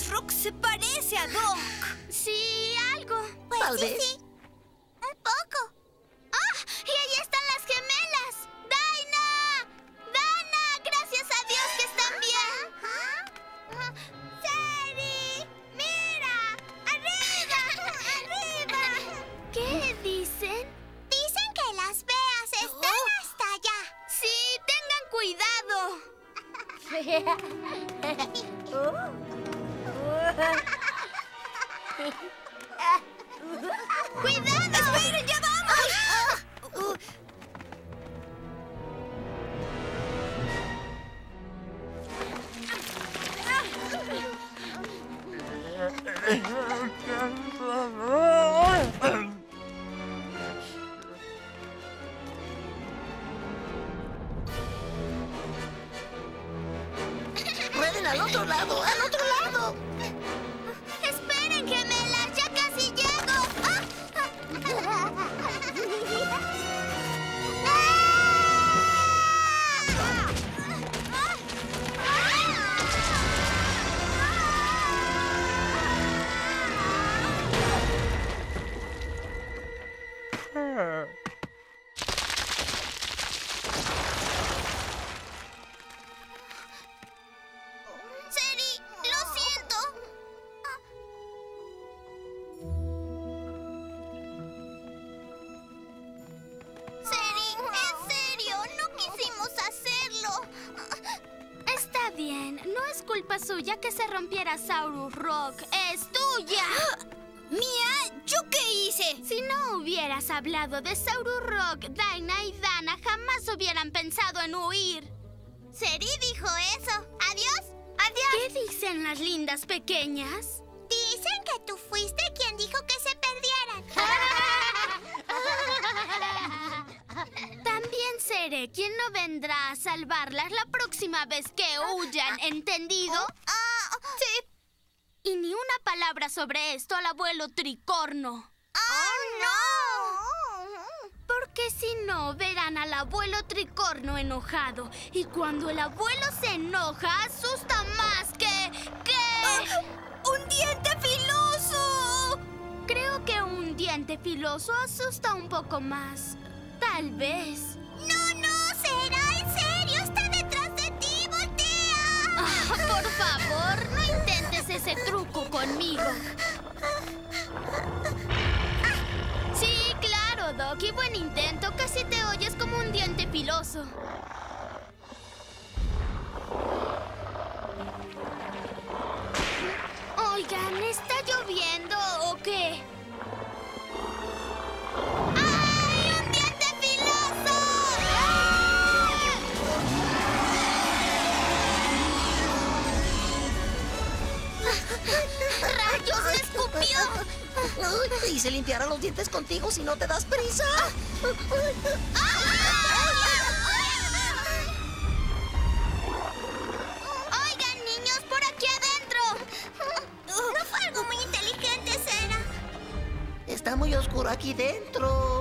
Saurus Rock se parece a Doc. Sí, algo. Pues tal vez. Sí. Un poco. ¡Ah! ¡Oh! ¡Y ahí están las gemelas! ¡Daina! ¡Dana! ¡Gracias a Dios que están bien! ¡Sherry! ¡Mira! ¡Arriba! ¡Arriba! ¿Qué dicen? Dicen que las veas. Están hasta allá. Sí, tengan cuidado. ¡Cuidado! ¡Esperen, ya vamos! ¡Al otro lado! ¡Al otro lado! ¡Esperen, gemelas! ¡Ya casi llego! ¡Ah! Suya que se rompiera Saurus Rock. ¡Es tuya! ¡Mía! ¿Yo qué hice? Si no hubieras hablado de Saurus Rock, Daina y Dana jamás hubieran pensado en huir. Cera dijo eso. ¡Adiós! ¡Adiós! ¿Qué dicen las lindas pequeñas? Dicen que tú fuiste quien dijo que se perdieran. También seré quien no vendrá a salvarlas la próxima vez que huyan, ¿entendido? Sí. Y ni una palabra sobre esto al abuelo Tricorno. ¡Oh, no! Porque si no, verán al abuelo Tricorno enojado. Y cuando el abuelo se enoja, asusta más que... ¡Un diente filoso! Creo que un diente filoso asusta un poco más. Tal vez. ¡No, no! ¡Será en serio! ¡Está detrás de ti! ¡Voltea! Oh, por favor, no intentes ese truco conmigo. Sí, claro, Ducky. Buen intento. Casi te oyes como un diente filoso. Oigan, ¿está lloviendo o qué? ¡Rayos! ¡Me escupió! Y se limpiará los dientes contigo si no te das prisa. ¡Oigan, niños! ¡Por aquí adentro! No fue algo muy inteligente, Cera. Está muy oscuro aquí dentro.